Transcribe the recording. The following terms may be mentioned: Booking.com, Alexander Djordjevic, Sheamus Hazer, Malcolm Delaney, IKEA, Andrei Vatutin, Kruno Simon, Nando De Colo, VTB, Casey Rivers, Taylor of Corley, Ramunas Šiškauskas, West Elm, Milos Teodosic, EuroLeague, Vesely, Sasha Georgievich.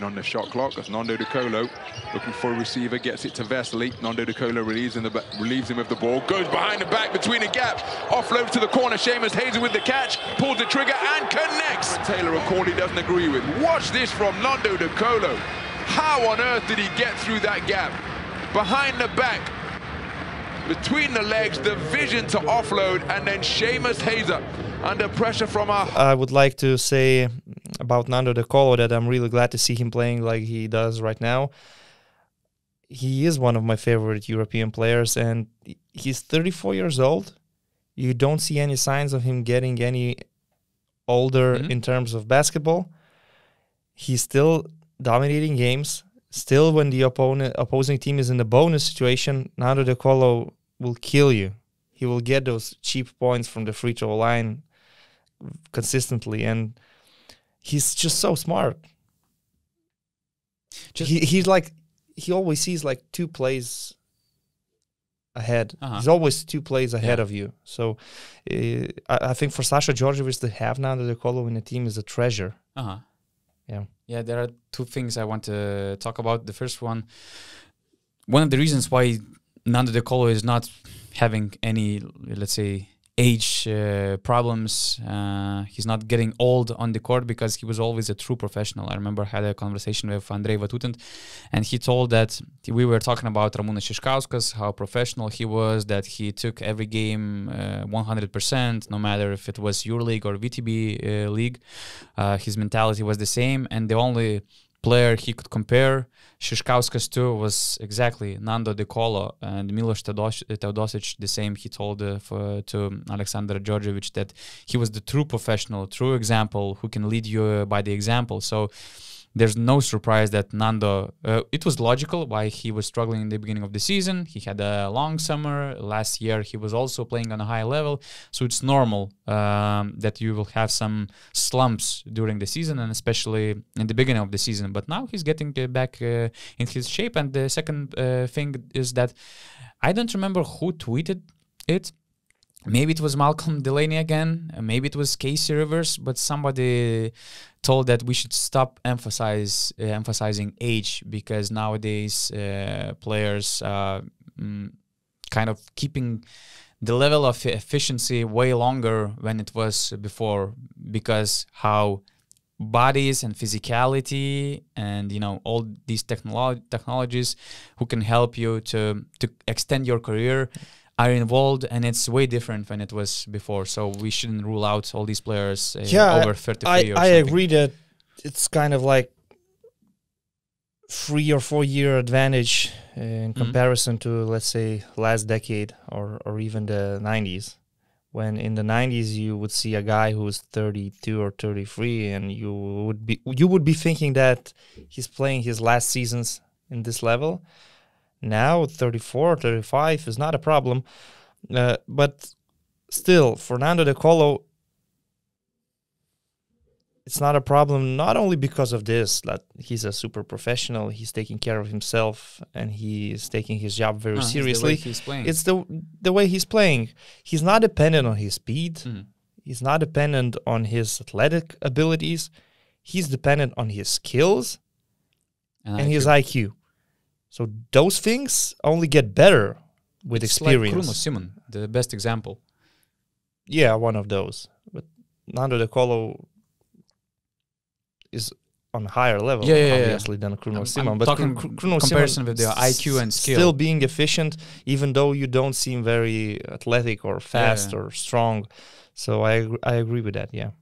9 on the shot clock as Nando De Colo looking for a receiver, gets it to Vesely. Nando De Colo relieves him of the ball, goes behind the back between the gaps, offloads to the corner. Sheamus Hazer with the catch, pulls the trigger and connects. Taylor of Corley doesn't agree with. Watch this from Nando De Colo. How on earth did he get through that gap? Behind the back, between the legs, the vision to offload, and then Sheamus Hazer under pressure from our... I would like to say about Nando De Colo that I'm really glad to see him playing like he does right now. He is one of my favorite European players, and he's 34 years old. You don't see any signs of him getting any older in terms of basketball. He's still dominating games. Still, when the opposing team is in the bonus situation, Nando De Colo will kill you. He will get those cheap points from the free throw line consistently, and he's just so smart. He always sees like two plays ahead. He's always two plays ahead of you. So I think for Sasha Georgievich to have Nando De Colo in the team is a treasure. Yeah, there are two things I want to talk about. The first one, one of the reasons why Nando De Colo is not having any, let's say, age problems, he's not getting old on the court, because he was always a true professional. I remember I had a conversation with Andrei Vatutin, and he told that we were talking about Ramunas Šiškauskas, how professional he was, that he took every game 100%, no matter if it was EuroLeague or VTB league. His mentality was the same, and the only player he could compare Šiškauskas to was exactly Nando De Colo. And Milos Teodosic, the same. He told to Alexander Djordjevic that he was the true professional, true example, who can lead you by the example. So there's no surprise that Nando, it was logical why he was struggling in the beginning of the season. He had a long summer. Last year, he was also playing on a high level. So it's normal that you will have some slumps during the season, and especially in the beginning of the season. But now he's getting back in his shape. And the second thing is that I don't remember who tweeted it. Maybe it was Malcolm Delaney again, maybe it was Casey Rivers, but somebody told that we should stop emphasizing age, because nowadays players are kind of keeping the level of efficiency way longer than it was before, because how bodies and physicality and, you know, all these technologies who can help you to extend your career are involved, and it's way different than it was before. So we shouldn't rule out all these players over 33 or something. I agree that it's kind of like 3 or 4 year advantage in comparison to, let's say, last decade or even the 90s. When in the 90s you would see a guy who's 32 or 33, and you would be thinking that he's playing his last seasons in this level. Now 34, 35 is not a problem, but still, for Nando De Colo, it's not a problem. Not only because of this, that he's a super professional, he's taking care of himself, and he is taking his job very seriously. It's the way he's playing. He's not dependent on his speed. He's not dependent on his athletic abilities. He's dependent on his skills and his IQ. So those things only get better with experience. Like Kruno Simon, the best example. Yeah, one of those. But Nando De Colo is on a higher level, obviously, than Kruno Simon. But Kruno comparison with their IQ and skill, still being efficient, even though you don't seem very athletic or fast or strong. So I agree with that. Yeah.